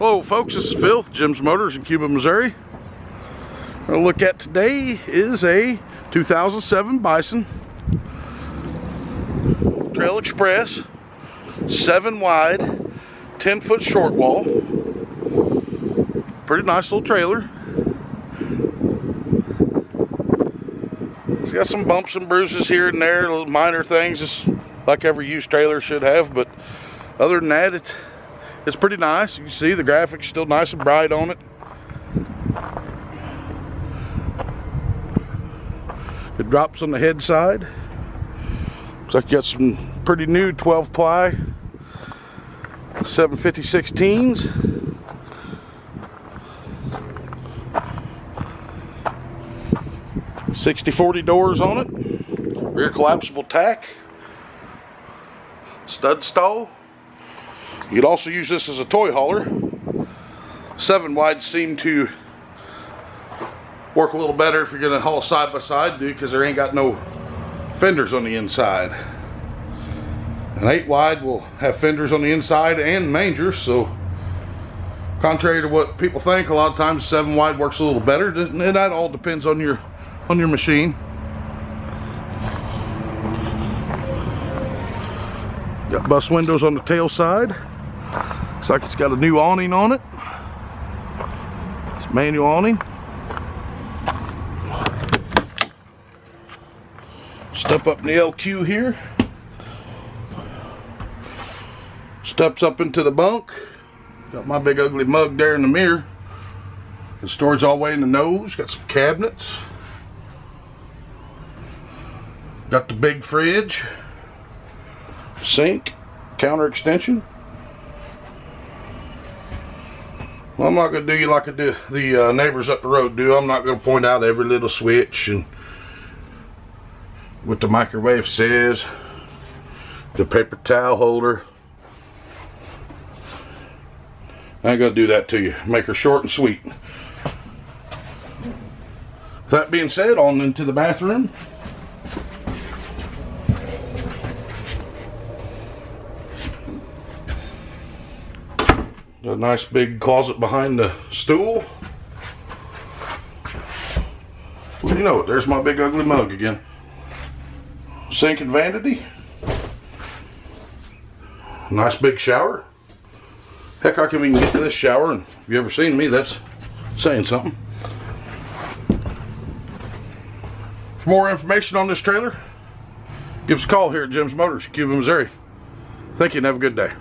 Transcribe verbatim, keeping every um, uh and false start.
Hello folks, this is Phil with Jim's Motors in Cuba, Missouri. What we'll look at today is a two thousand seven Bison Trail Express, seven wide, ten foot short wall. Pretty nice little trailer. It's got some bumps and bruises here and there, little minor things, just like every used trailer should have, but other than that, it's It's pretty nice. You can see the graphics still nice and bright on it. It drops on the head side. Looks like you got some pretty new twelve ply seven fifty sixteens. sixty forty doors on it. Rear collapsible tack. Stud stall. You could also use this as a toy hauler. Seven wide seem to work a little better if you're gonna haul side by side, dude, because there ain't got no fenders on the inside. An eight wide will have fenders on the inside and mangers, so contrary to what people think, a lot of times seven wide works a little better, and that all depends on your on your machine. Got bus windows on the tail side. Looks like it's got a new awning on it. It's manual awning. Step up in the L Q here. Steps up into the bunk. Got my big ugly mug there in the mirror. It stores all the way in the nose. Got some cabinets. Got the big fridge. Sink, counter extension. Well, I'm not going to do you like I do the uh, neighbors up the road do. I'm not going to point out every little switch and what the microwave says, the paper towel holder. I ain't going to do that to you. Make her short and sweet. With that being said, on into the bathroom. A nice big closet behind the stool. Well, you know it, there's my big ugly mug again. Sink and vanity. Nice big shower. Heck, I can even get to this shower, and if you ever seen me, that's saying something. For more information on this trailer, give us a call here at Jim's Motors, Cuba, Missouri. Thank you and have a good day.